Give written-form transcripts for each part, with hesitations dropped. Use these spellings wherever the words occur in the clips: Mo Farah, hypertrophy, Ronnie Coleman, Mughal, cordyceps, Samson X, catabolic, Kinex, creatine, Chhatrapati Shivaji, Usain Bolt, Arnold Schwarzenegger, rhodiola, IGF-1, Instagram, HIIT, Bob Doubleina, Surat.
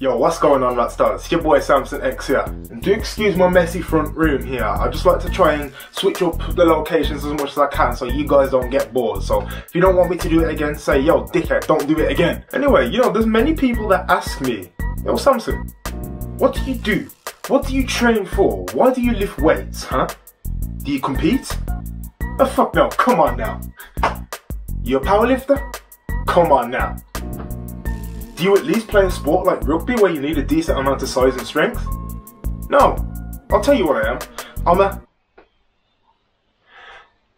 Yo, what's going on, Ratstars? It's your boy Samson X here. And do excuse my messy front room here. I just like to try and switch up the locations as much as I can so you guys don't get bored. So if you don't want me to do it again, say, yo, dickhead, don't do it again. Anyway, you know, there's many people that ask me, yo, Samson, what do you do? What do you train for? Why do you lift weights, huh? Do you compete? Oh, fuck no, come on now. You a powerlifter? Come on now. Do you at least play a sport like rugby where you need a decent amount of size and strength? No, I'll tell you what I am. I'm a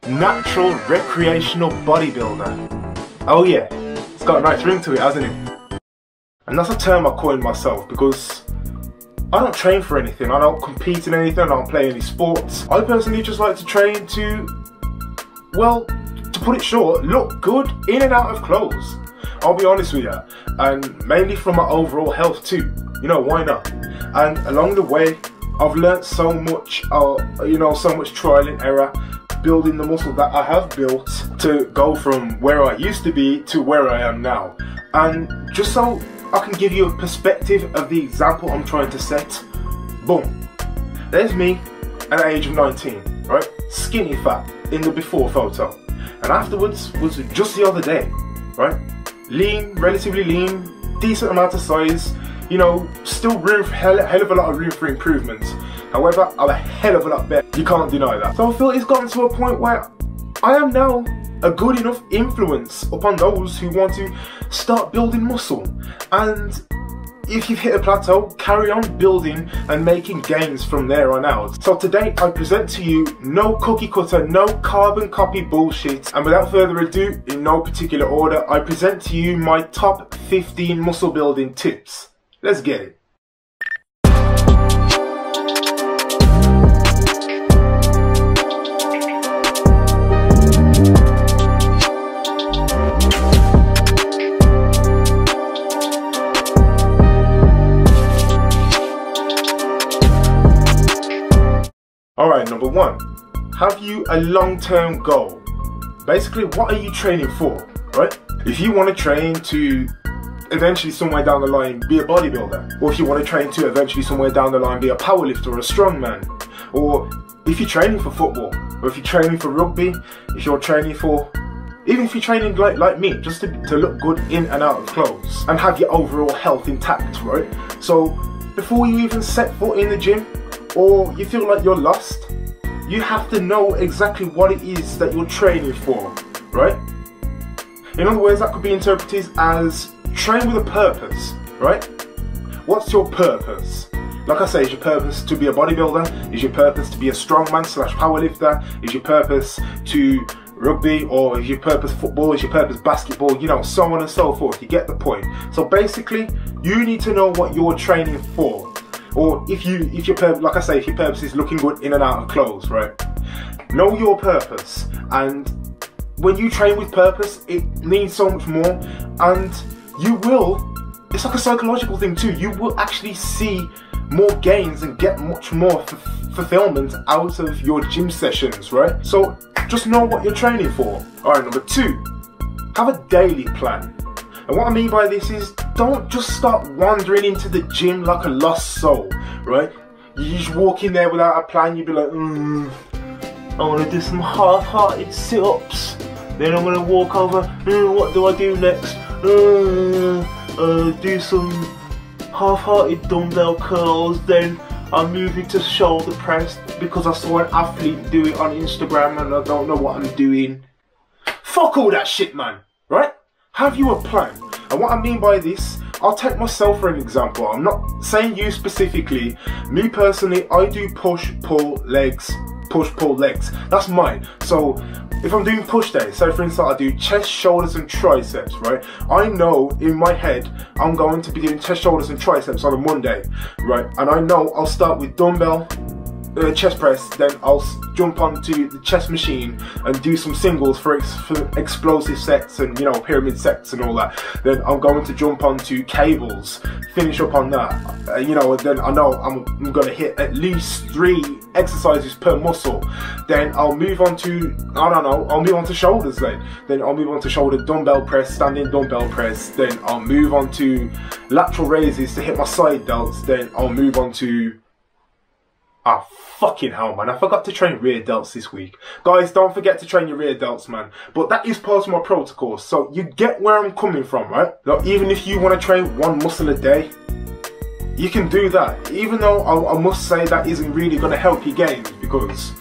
natural recreational bodybuilder. Oh yeah, it's got a nice ring to it, hasn't it? And that's a term I coined myself because I don't train for anything, I don't compete in anything, I don't play any sports. I personally just like to train to, well, to put it short, look good in and out of clothes. I'll be honest with you, and mainly for my overall health too, you know, why not? And along the way, I've learnt so much, you know, so much trial and error, building the muscle that I have built to go from where I used to be to where I am now. And just so I can give you a perspective of the example I'm trying to set, boom, there's me at the age of 19, right? Skinny fat in the before photo, and afterwards was just the other day, right? Lean, relatively lean, decent amount of size, you know, still room for hell of a lot of room for improvement. However, I'm a hell of a lot better, you can't deny that. So I feel it's gotten to a point where I am now a good enough influence upon those who want to start building muscle. And if you've hit a plateau, carry on building and making gains from there on out. So today I present to you no cookie cutter, no carbon copy bullshit. And without further ado, in no particular order, I present to you my top 15 muscle building tips. Let's get it. Alright, number one, have you a long-term goal? Basically, what are you training for, right? If you want to train to eventually somewhere down the line be a bodybuilder, or if you want to train to eventually somewhere down the line be a powerlifter or a strongman, or if you're training for football, or if you're training for rugby, if you're training for, even if you're training like me, just to look good in and out of clothes and have your overall health intact, right? So before you even set foot in the gym, or you feel like you're lost, you have to know exactly what it is that you're training for, right? In other words, that could be interpreted as train with a purpose, right? What's your purpose? Like I say, is your purpose to be a bodybuilder? Is your purpose to be a strongman / powerlifter? Is your purpose to rugby, or is your purpose football? Is your purpose basketball? You know, so on and so forth, you get the point. So basically, you need to know what you're training for. Or if your purpose is looking good in and out of clothes, right? Know your purpose, and when you train with purpose, it means so much more. And you will, it's like a psychological thing too, you will actually see more gains and get much more fulfillment out of your gym sessions, right? So just know what you're training for. Alright, number two, have a daily plan. And what I mean by this is, don't just start wandering into the gym like a lost soul, right? You just walk in there without a plan, you'd be like, I want to do some half-hearted sit-ups. Then I'm going to walk over, what do I do next? Do some half-hearted dumbbell curls, then I'm moving to shoulder press because I saw an athlete do it on Instagram and I don't know what I'm doing. Fuck all that shit, man, right? Have you a plan? And what I mean by this, I'll take myself for an example. I'm not saying you specifically. Me personally, I do push, pull, legs, push, pull, legs. That's mine. So if I'm doing push days, so for instance I do chest, shoulders and triceps, right? I know in my head I'm going to be doing chest, shoulders and triceps on a Monday, right? And I know I'll start with dumbbell, chest press, then I'll jump onto the chest machine and do some singles for explosive sets and, you know, pyramid sets and all that. Then I'm going to jump onto cables, finish up on that, you know, and then I know I'm going to hit at least 3 exercises per muscle. Then I'll move on to, I don't know, I'll move on to shoulders then. Then I'll move on to shoulder dumbbell press, standing dumbbell press. Then I'll move on to lateral raises to hit my side delts. Then I'll move on to, ah, fucking hell, man, I forgot to train rear delts this week. Guys, don't forget to train your rear delts, man. But that is part of my protocol, so you get where I'm coming from, right? Now, even if you want to train one muscle a day, you can do that. Even though I must say that isn't really going to help your gains, because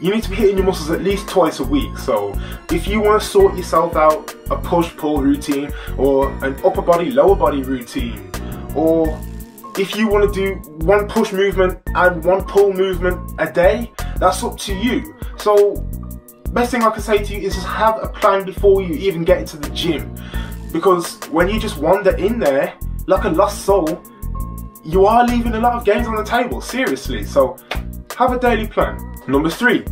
you need to be hitting your muscles at least twice a week. So if you want to sort yourself out a push-pull routine, or an upper body, lower body routine, or if you want to do one push movement and one pull movement a day, that's up to you. So best thing I can say to you is just have a plan before you even get into the gym, because when you just wander in there like a lost soul, you are leaving a lot of gains on the table, seriously. So have a daily plan. Number 3,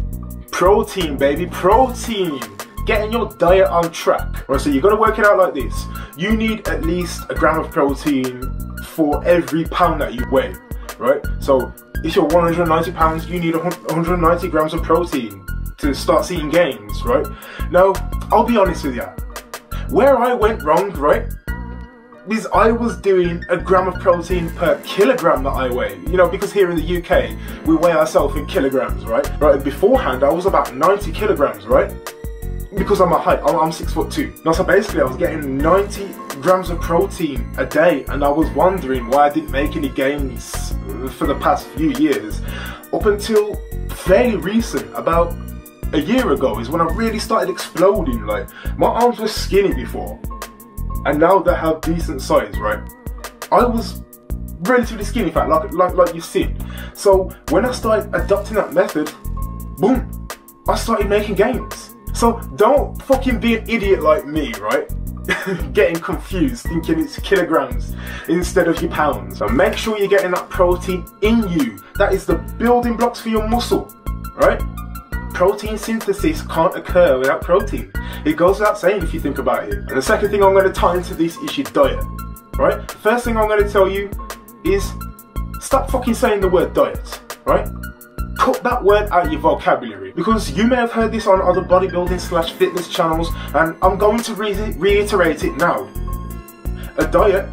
protein, baby, protein. Getting your diet on track. Right, so you got to work it out like this. You need at least a gram of protein for every pound that you weigh, right? So if you're 190 pounds, you need 190 grams of protein to start seeing gains, right? Now, I'll be honest with you. Where I went wrong, right, is I was doing a gram of protein per kilogram that I weigh. You know, because here in the UK, we weigh ourselves in kilograms, right? Right, beforehand, I was about 90 kilograms, right? Because of my height, I'm 6'2". Now, so basically I was getting 90 grams of protein a day, and I was wondering why I didn't make any gains for the past few years. Up until fairly recent, about a year ago, is when I really started exploding. Like, my arms were skinny before, and now they have decent size, right? I was relatively skinny, in fact, like you've seen. So when I started adopting that method, boom, I started making gains. So don't fucking be an idiot like me, right? Getting confused, thinking it's kilograms instead of your pounds. So make sure you're getting that protein in you. That is the building blocks for your muscle, right? Protein synthesis can't occur without protein. It goes without saying if you think about it. And the second thing I'm going to tie into this is your diet, right? First thing I'm going to tell you is stop fucking saying the word diet, right? Cut that word out of your vocabulary, because you may have heard this on other bodybuilding / fitness channels, and I'm going to reiterate it now. A diet,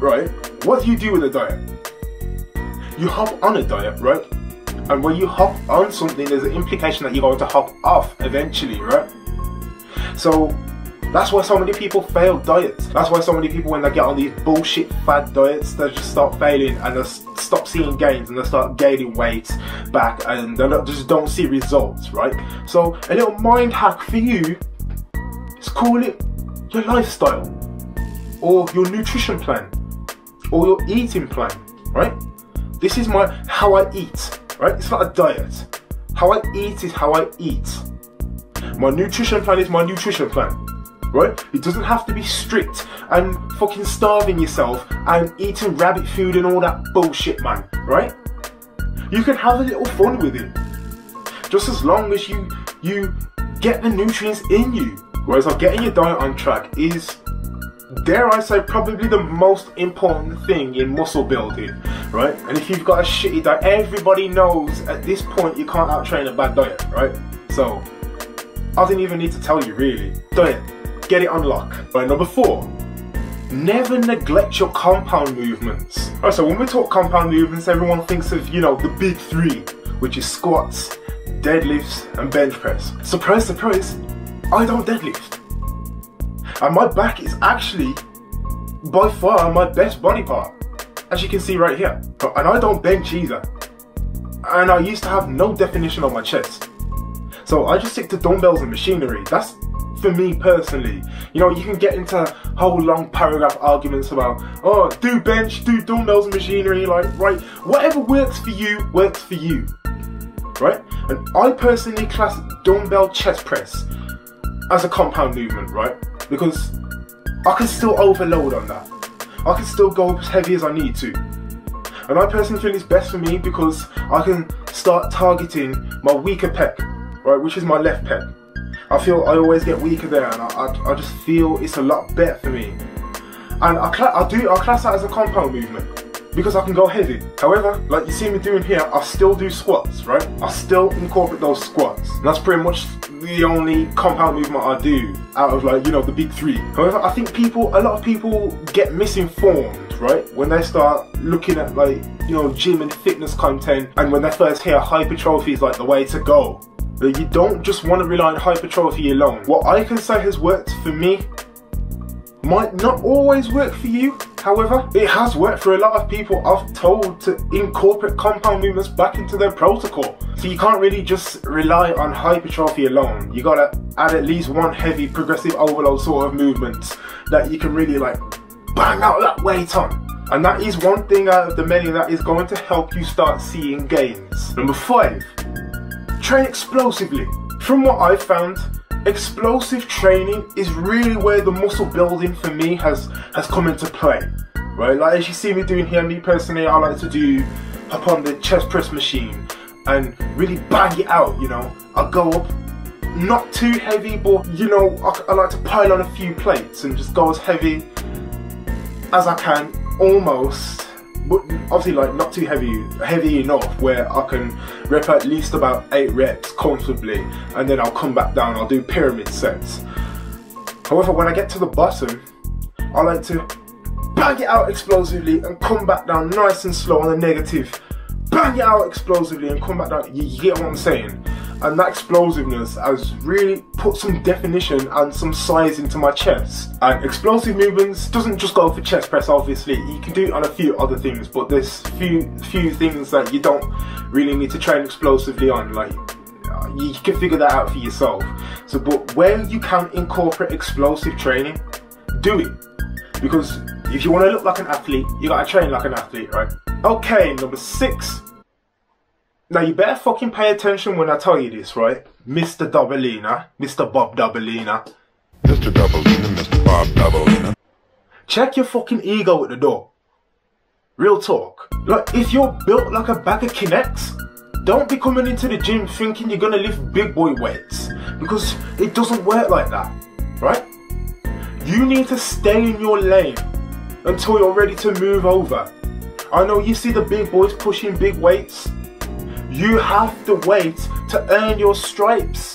right? What do you do with a diet? You hop on a diet, right? And when you hop on something, there's an implication that you're going to hop off eventually, right? So that's why so many people fail diets. That's why so many people, when they get on these bullshit fad diets, they just start failing, and they stop seeing gains, and they start gaining weight back, and they just don't see results, right? So a little mind hack for you is call it your lifestyle, or your nutrition plan, or your eating plan, right? This is my how I eat, right? It's not a diet. How I eat is how I eat. My nutrition plan is my nutrition plan. Right? It doesn't have to be strict and fucking starving yourself and eating rabbit food and all that bullshit, man, right? You can have a little fun with it, just as long as you get the nutrients in you. Whereas getting your diet on track is, dare I say, probably the most important thing in muscle building, right? And if you've got a shitty diet, everybody knows at this point you can't outtrain a bad diet, right? So I didn't even need to tell you, really. Diet. Get it on lock. Right, number 4, never neglect your compound movements. Alright, so when we talk compound movements, everyone thinks of, you know, the big 3, which is squats, deadlifts, and bench press. Surprise, surprise, I don't deadlift. And my back is actually, by far, my best body part, as you can see right here. And I don't bench either. And I used to have no definition on my chest. So I just stick to dumbbells and machinery. That's, for me personally, you know, you can get into whole long paragraph arguments about, oh, do bench, do dumbbells and machinery, like, right, whatever works for you, right? And I personally class dumbbell chest press as a compound movement, right? Because I can still overload on that. I can still go as heavy as I need to. And I personally feel it's best for me because I can start targeting my weaker pec, right, which is my left pec. I feel I always get weaker there, and I just feel it's a lot better for me. And I class that as a compound movement. because I can go heavy. However, like you see me doing here, I still do squats, right? I still incorporate those squats. And that's pretty much the only compound movement I do out of, like, you know, the big three. However, I think a lot of people get misinformed, right? When they start looking at, like, you know, gym and fitness content, and when they first hear hypertrophy is like the way to go. But you don't just want to rely on hypertrophy alone. What I can say has worked for me might not always work for you. However, it has worked for a lot of people I've told to incorporate compound movements back into their protocol. So you can't really just rely on hypertrophy alone. You gotta add at least one heavy progressive overload sort of movements that you can really, like, bang out that weight on. And that is one thing out of the menu that is going to help you start seeing gains. Number 5, train explosively. From what I've found, explosive training is really where the muscle building for me has come into play, right? Like, as you see me doing here, me personally, I like to do up on the chest press machine and really bang it out, you know. I go up, not too heavy, but, you know, I like to pile on a few plates and just go as heavy as I can, almost, but obviously, like, not too heavy enough where I can rep at least about 8 reps comfortably, and then I'll come back down, I'll do pyramid sets. However, when I get to the bottom, I like to bang it out explosively and come back down nice and slow on the negative. Bang it out explosively and come back down, you get what I'm saying? And that explosiveness has really put some definition and some size into my chest. And explosive movements doesn't just go for chest press, obviously. You can do it on a few other things, but there's few things that you don't really need to train explosively on. Like, you can figure that out for yourself. So, but when you can incorporate explosive training, do it. Because if you want to look like an athlete, you gotta train like an athlete, right? Okay, number 6. Now, you better fucking pay attention when I tell you this, right? Mr. Doubleina, Mr. Bob Doubleina. Mr. Doubleina, Mr. Bob Doubleina. Check your fucking ego at the door. Real talk. Like, if you're built like a bag of Kinex, don't be coming into the gym thinking you're gonna lift big boy weights. Because it doesn't work like that, right? You need to stay in your lane until you're ready to move over. I know you see the big boys pushing big weights. You have to wait to earn your stripes.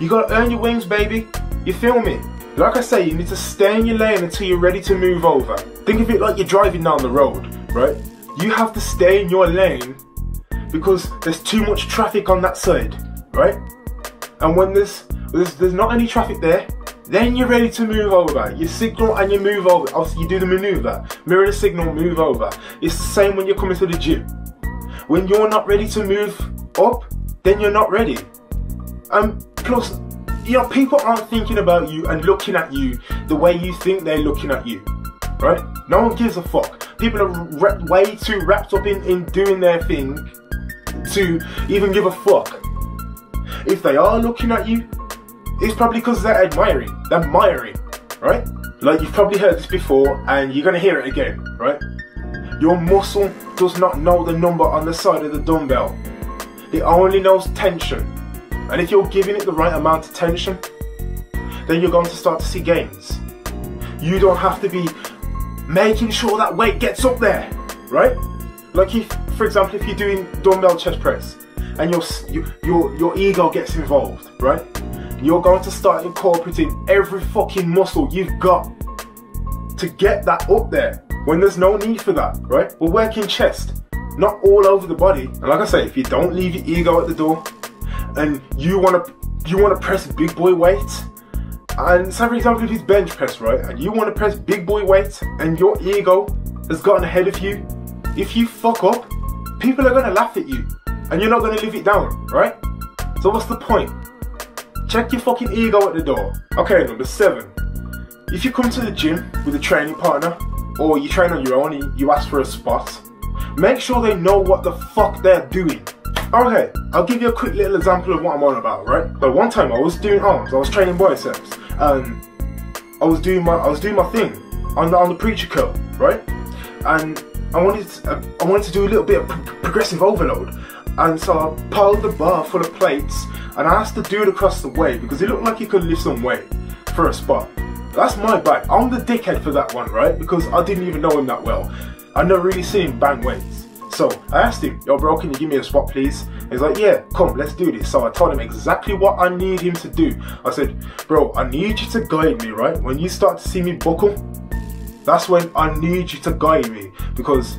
You gotta earn your wings, baby. You feel me? Like I say, you need to stay in your lane until you're ready to move over. Think of it like you're driving down the road, right? You have to stay in your lane because there's too much traffic on that side, right? And when there's not any traffic there, then you're ready to move over. You signal and you move over. Obviously, you do the maneuver. Mirror the signal, move over. It's the same when you're coming to the gym. When you're not ready to move up, then you're not ready. And plus, you know, people aren't thinking about you and looking at you the way you think they're looking at you, right? No one gives a fuck. People are way too wrapped up in doing their thing to even give a fuck. If they are looking at you, it's probably because they're admiring, right? Like, you've probably heard this before and you're gonna hear it again, right? Your muscle does not know the number on the side of the dumbbell. It only knows tension. And if you're giving it the right amount of tension, then you're going to start to see gains. You don't have to be making sure that weight gets up there, right? Like, if, for example, if you're doing dumbbell chest press and your ego gets involved, right? You're going to start incorporating every fucking muscle you've got to get that up there, when there's no need for that, right? We're working chest, not all over the body. And like I say, if you don't leave your ego at the door and you wanna press big boy weights, and say, for example, if it's bench press, right? And you wanna press big boy weights and your ego has gotten ahead of you, if you fuck up, people are gonna laugh at you and you're not gonna live it down, right? So what's the point? Check your fucking ego at the door. Okay, number 7. If you come to the gym with a training partner, or you train on your own and you ask for a spot, make sure they know what the fuck they're doing. Okay, I'll give you a quick little example of what I'm on about, right? But one time I was doing arms, I was training biceps, and I was doing my thing on the preacher curl, right? And I wanted to do a little bit of progressive overload, and so I piled the bar full of plates and I asked the dude across the way because he looked like he could lift some weight for a spot. That's my bad. I'm the dickhead for that one, right? Because I didn't even know him that well. I've never really seen bank weights. So I asked him, yo bro, can you give me a squat please? And he's like, yeah, come, let's do this. So I told him exactly what I need him to do. I said, bro, I need you to guide me, right? When you start to see me buckle, that's when I need you to guide me, because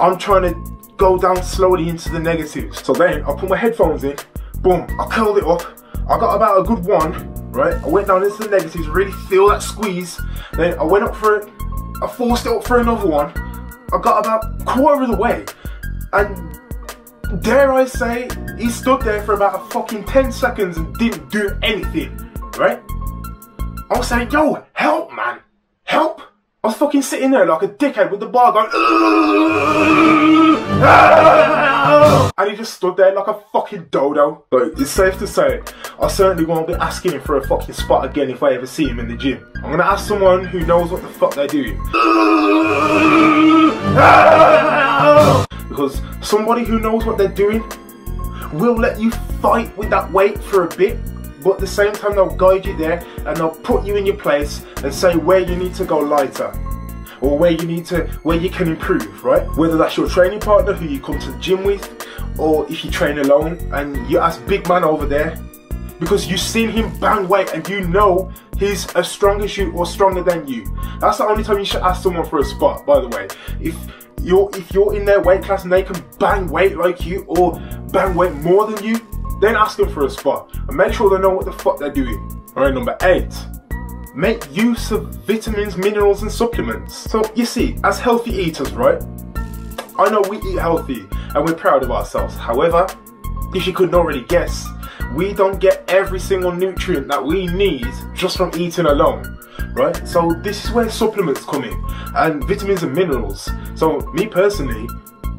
I'm trying to go down slowly into the negatives. So then I put my headphones in, boom, I curled it up. I got about a good one, right? I went down into the negatives, really feel that squeeze. Then I went up for it, I forced it up for another one. I got about a quarter of the way. And dare I say, he stood there for about a fucking 10 seconds and didn't do anything, right? I was saying, yo, help man, help. I was fucking sitting there like a dickhead with the bar going, and he just stood there like a fucking dodo. So it's safe to say, I certainly won't be asking him for a fucking spot again if I ever see him in the gym. I'm gonna ask someone who knows what the fuck they're doing. Because somebody who knows what they're doing will let you fight with that weight for a bit, but at the same time they'll guide you there and they'll put you in your place and say where you need to go lighter, or where you need to, where you can improve, right? Whether that's your training partner who you come to the gym with, or if you train alone and you ask big man over there, because you've seen him bang weight and you know he's as strong as you or stronger than you. That's the only time you should ask someone for a spot, by the way. If you're in their weight class and they can bang weight like you or bang weight more than you, then ask them for a spot and make sure they know what the fuck they're doing. Alright, number 8. Make use of vitamins, minerals and supplements. So you see, as healthy eaters, right, I know we eat healthy and we're proud of ourselves. However, if you couldn't already guess, we don't get every single nutrient that we need just from eating alone, right? So this is where supplements come in, and vitamins and minerals. So me personally,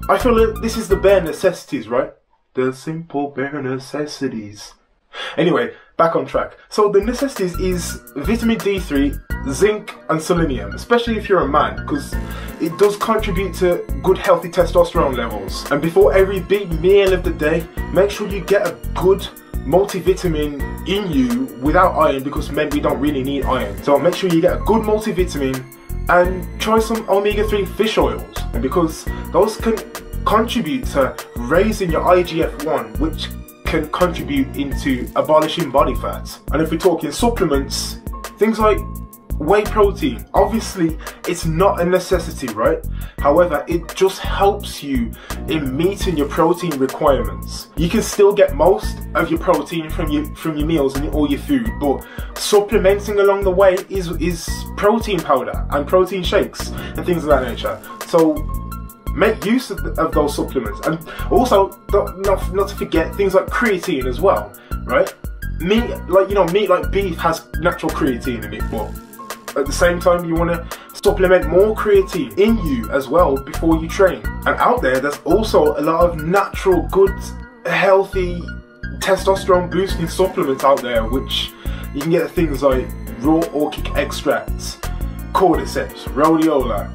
I feel that this is the bare necessities, right? The simple bare necessities. Anyway, back on track. So the necessities is vitamin D3, zinc and selenium, especially if you're a man, because it does contribute to good healthy testosterone levels. And before every big meal of the day, make sure you get a good multivitamin in you without iron, because men, we don't really need iron. So make sure you get a good multivitamin and try some omega-3 fish oils, because those can contribute to raising your IGF-1, which can contribute into abolishing body fat. And if we're talking supplements, things like whey protein, obviously it's not a necessity, right? However, it just helps you in meeting your protein requirements. You can still get most of your protein from your meals and all your food, but supplementing along the way is protein powder and protein shakes and things of that nature. So make use of those supplements. And also, not to forget things like creatine as well, right? Meat, like, you know, meat like beef has natural creatine in it, but at the same time you want to supplement more creatine in you as well before you train. And out there, there's also a lot of natural, good, healthy testosterone boosting supplements out there, which you can get things like raw orchic extracts, cordyceps, rhodiola,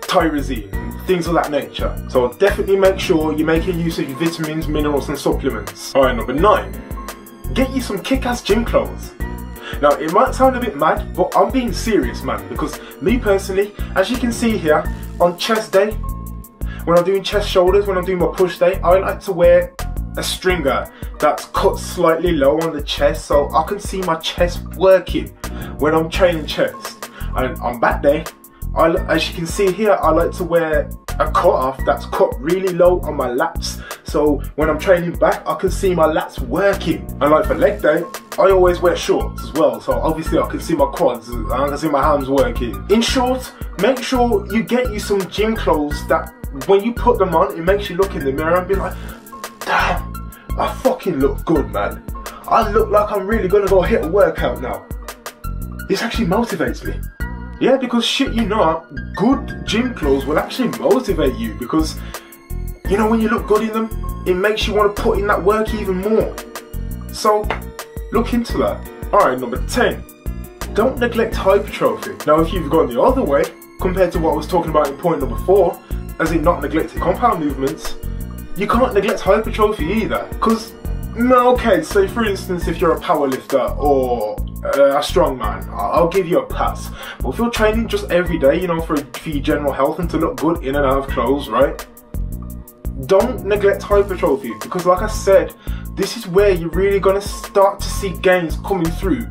tyrosine, things of that nature. So definitely make sure you're making use of your vitamins, minerals and supplements. Alright, number 9. Get you some kick-ass gym clothes. Now it might sound a bit mad, but I'm being serious, man, because me personally, as you can see here, on chest day, when I'm doing chest shoulders, when I'm doing my push day, I like to wear a stringer that's cut slightly low on the chest so I can see my chest working when I'm training chest. And on back day, as you can see here, I like to wear a cut-off that's cut really low on my lats, so when I'm training back, I can see my lats working. And like for leg day, I always wear shorts as well, so obviously I can see my quads and I can see my hams working. In short, make sure you get you some gym clothes that when you put them on, it makes you look in the mirror and be like, damn, I fucking look good, man. I look like I'm really gonna go hit a workout now. This actually motivates me. Yeah, because shit, you know, good gym clothes will actually motivate you, because, you know, when you look good in them, it makes you want to put in that work even more. So, look into that. Alright, number 10. Don't neglect hypertrophy. Now, if you've gone the other way, compared to what I was talking about in point number 4, as in not neglecting compound movements, you can't neglect hypertrophy either. Because, okay, so for instance, if you're a powerlifter or a strongman, I'll give you a pass. But if you're training just every day, you know, for your general health and to look good in and out of clothes, right? Don't neglect hypertrophy, because like I said, this is where you're really going to start to see gains coming through,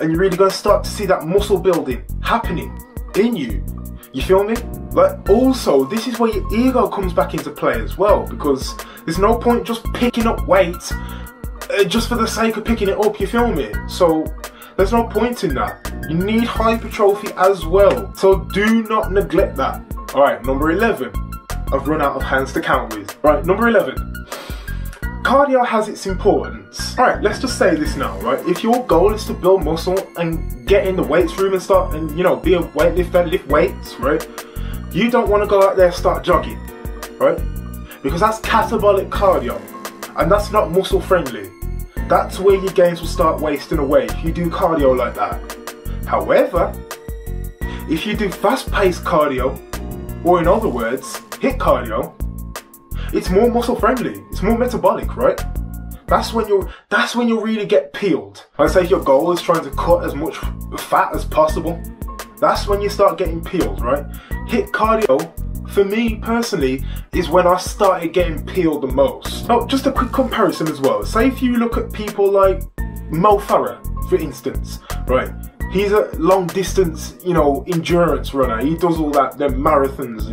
and you're really going to start to see that muscle building happening in you. You feel me? Like, also, this is where your ego comes back into play as well, because there's no point just picking up weight just for the sake of picking it up, you feel me? So there's no point in that. You need hypertrophy as well, so do not neglect that. Alright, number 11. I've run out of hands to count with. Right, number 11. Cardio has its importance. Alright, let's just say this now, right? If your goal is to build muscle and get in the weights room and start, and you know, be a weightlifter, lift weights, right? You don't want to go out there and start jogging, right? Because that's catabolic cardio, and that's not muscle friendly. That's where your gains will start wasting away if you do cardio like that. However, if you do fast-paced cardio, or in other words, HIIT cardio, it's more muscle friendly, it's more metabolic, right? That's when you'll really get peeled. I'd say if your goal is trying to cut as much fat as possible, that's when you start getting peeled, right? HIIT cardio, for me personally, is when I started getting peeled the most. Now, just a quick comparison as well. Say if you look at people like Mo Farah, for instance, right? He's a long distance, you know, endurance runner. He does all that, them marathons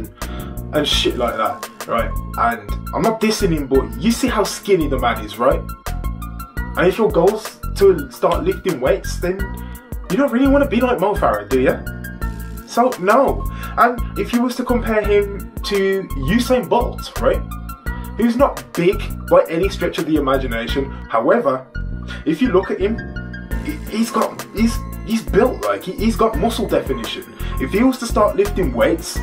and shit like that. Right, and I'm not dissing him, but you see how skinny the man is, right? And if your goal's to start lifting weights, then you don't really want to be like Mo Farah, do you? So, no. And if you was to compare him to Usain Bolt, right? Who's not big by any stretch of the imagination. However, if you look at him, he's built, like, he's got muscle definition. If he was to start lifting weights,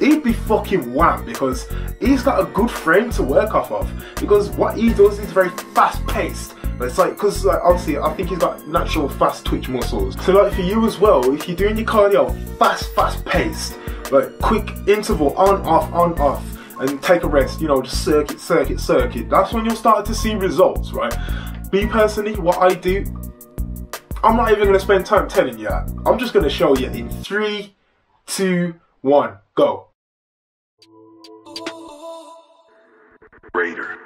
he'd be fucking wham, because he's got a good frame to work off of, because what he does is very fast paced. It's like, because like, obviously I think he's got natural fast twitch muscles. So like for you as well, if you're doing your cardio fast paced, like quick interval on off and take a rest, you know, just circuit, that's when you'll start to see results, right? Me personally, what I do, I'm not even going to spend time telling you that. I'm just going to show you in 3, 2, 1, go. Raider.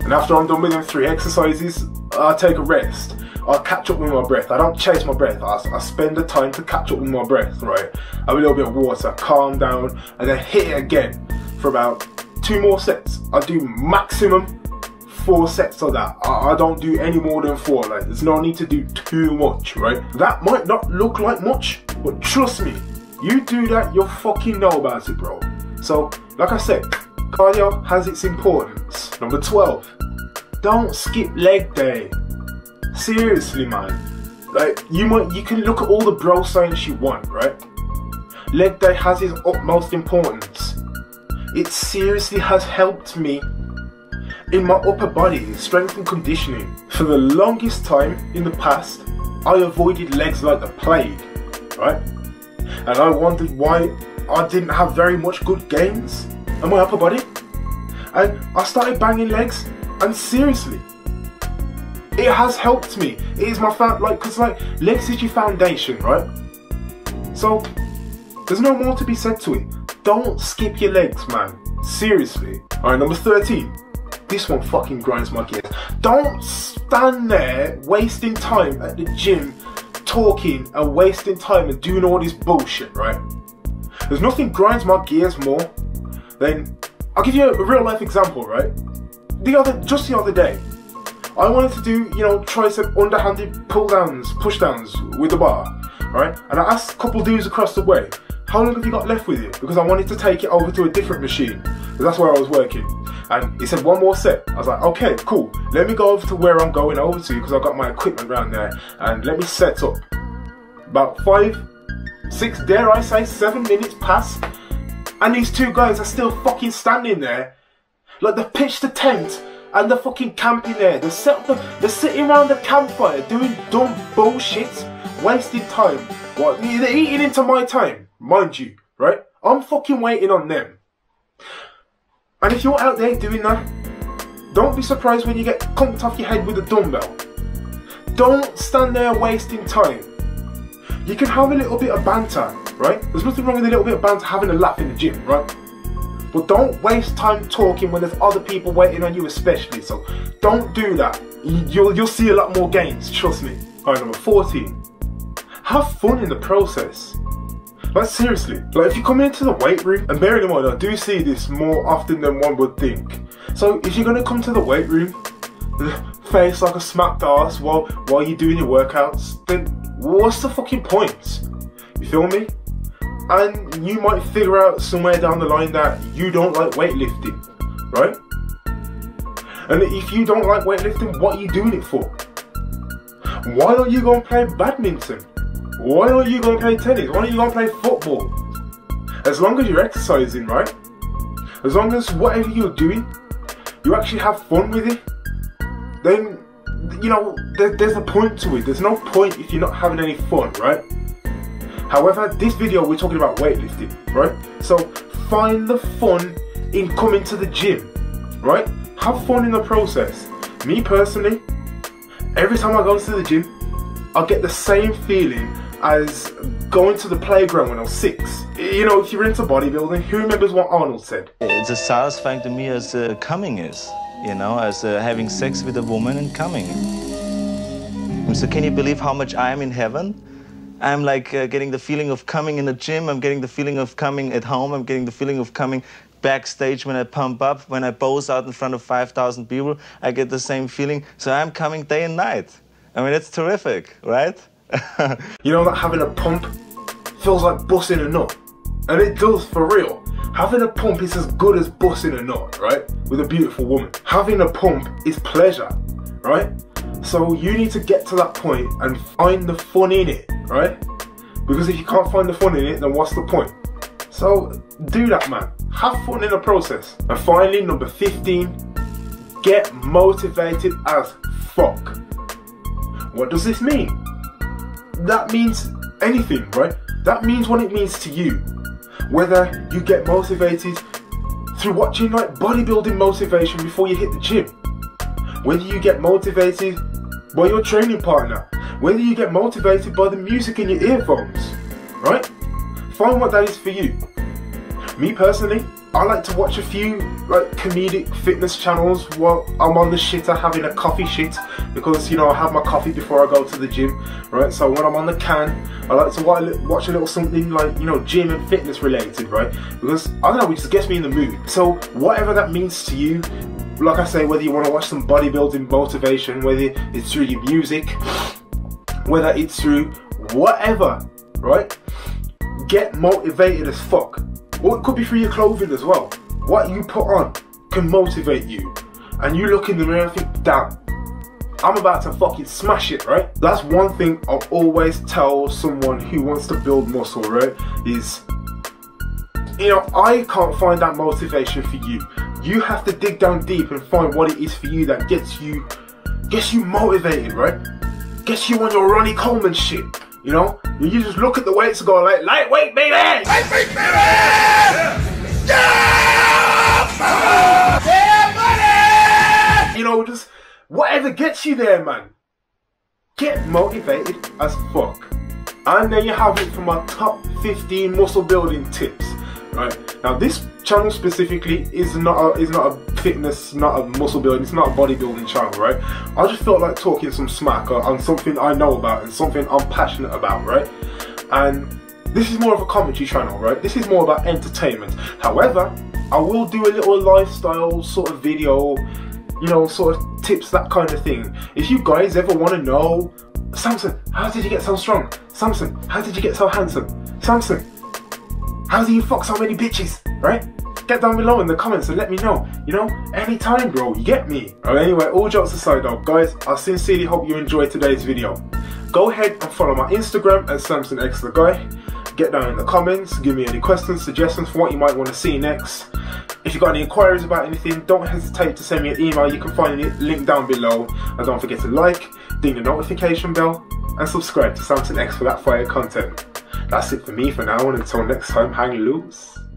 And after I'm done with them 3 exercises, I take a rest. I catch up with my breath. I don't chase my breath. I spend the time to catch up with my breath, right? Have a little bit of water, calm down, and then hit it again for about 2 more sets. I do maximum 4 sets of that. I don't do any more than 4. Like, there's no need to do too much, right? That might not look like much, but trust me, you do that, you'll fucking know about it, bro. So, like I said, cardio has its importance. Number 12. Don't skip leg day. Seriously, man. Like, you can look at all the bro science you want, right? Leg day has its utmost importance. It seriously has helped me in my upper body, strength and conditioning. For the longest time in the past, I avoided legs like the plague, right? And I wondered why I didn't have very much good gains in my upper body. And I started banging legs, and seriously, it has helped me. It is my legs is your foundation, right? So there's no more to be said to it. Don't skip your legs, man. Seriously. Alright, number 13. This one fucking grinds my gears. Don't stand there wasting time at the gym talking and wasting time and doing all this bullshit, right? There's nothing grinds my gears more than, I'll give you a real life example, right? Just the other day, I wanted to do, you know, tricep underhanded pull downs, push downs with the bar, right? And I asked a couple dudes across the way, how long have you got left with it? Because I wanted to take it over to a different machine, because that's where I was working. And he said, one more set. I was like, okay, cool. Let me go over to where I'm going over to, because I've got my equipment around there. And let me set up. About 5, 6, dare I say, 7 minutes pass. And these two guys are still fucking standing there. Like, they pitched the tent and they're fucking camping there. They're sitting around the campfire doing dumb bullshit, wasted time. What? They're eating into my time, mind you, right? I'm fucking waiting on them. And if you're out there doing that, don't be surprised when you get conked off your head with a dumbbell. Don't stand there wasting time. You can have a little bit of banter, right? There's nothing wrong with a little bit of banter, having a laugh in the gym, right? But don't waste time talking when there's other people waiting on you, especially. So don't do that. You'll see a lot more gains, trust me. Alright, number 14. Have fun in the process. Like, seriously, like, if you come into the weight room, and bearing in mind I do see this more often than one would think. So if you're gonna come to the weight room, face like a smacked ass while you're doing your workouts, then what's the fucking point? You feel me? And you might figure out somewhere down the line that you don't like weightlifting, right? And if you don't like weightlifting, what are you doing it for? Why don't you go and play badminton? Why don't you go and play tennis? Why don't you go and play football? As long as you're exercising, right? As long as whatever you're doing, you actually have fun with it, then, you know, there's a point to it. There's no point if you're not having any fun, right? However, this video we're talking about weightlifting, right? So find the fun in coming to the gym, right? Have fun in the process. Me personally, every time I go to the gym, I get the same feeling as going to the playground when I was 6. You know, if you're into bodybuilding, who remembers what Arnold said? It's as satisfying to me as coming is, you know, as having sex with a woman and coming. So can you believe how much I am in heaven? I'm like getting the feeling of coming in the gym, I'm getting the feeling of coming at home, I'm getting the feeling of coming backstage when I pump up, when I pose out in front of 5,000 people, I get the same feeling. So I'm coming day and night. I mean, it's terrific, right? You know that having a pump feels like busting a nut. And it does, for real. Having a pump is as good as busting a nut, right? With a beautiful woman. Having a pump is pleasure, right? So you need to get to that point and find the fun in it, right? Because if you can't find the fun in it, then what's the point? So do that, man. Have fun in the process. And finally, number 15, get motivated as fuck. What does this mean? That means anything, right? That means what it means to you. Whether you get motivated through watching like bodybuilding motivation before you hit the gym. Whether you get motivated by your training partner. Whether you get motivated by the music in your earphones, right? Find what that is for you. Me personally, I like to watch a few like comedic fitness channels while I'm on the shitter having a coffee shit, because, you know, I have my coffee before I go to the gym, right? So when I'm on the can, I like to watch a little something like, you know, gym and fitness related, right? Because, I don't know, it just gets me in the mood. So whatever that means to you, like I say, whether you want to watch some bodybuilding motivation, whether it's through your music, whether it's through whatever, right? Get motivated as fuck. Or it could be through your clothing as well. What you put on can motivate you. And you look in the mirror and think, damn, I'm about to fucking smash it, right? That's one thing I always tell someone who wants to build muscle, right? Is, you know, I can't find that motivation for you. You have to dig down deep and find what it is for you that gets you motivated, right? Gets you on your Ronnie Coleman shit. You know, you just look at the weights and go like, lightweight, baby! Lightweight, baby! Yeah! Yeah, buddy! You know, just whatever gets you there, man. Get motivated as fuck. And there you have it for my top 15 muscle building tips. Right now, this channel specifically is not a fitness, not a muscle building, it's not a bodybuilding channel, right? I just felt like talking some smack on something I know about and something I'm passionate about, right? And this is more of a commentary channel, right? This is more about entertainment. However, I will do a little lifestyle sort of video you know, sort of tips, that kind of thing. If you guys ever want to know, Samson, how did you get so strong? Samson, how did you get so handsome? Samson, how do you fuck so many bitches? Right? Get down below in the comments and let me know, you know, anytime, bro, you get me. Anyway, all jokes aside though, guys, I sincerely hope you enjoyed today's video. Go ahead and follow my Instagram at SamsonXTheGuy. Get down in the comments, give me any questions, suggestions for what you might want to see next. If you've got any inquiries about anything, don't hesitate to send me an email. You can find the link down below. And don't forget to like, ding the notification bell, and subscribe to SamsonX for that fire content. That's it for me for now, and until next time, hang loose.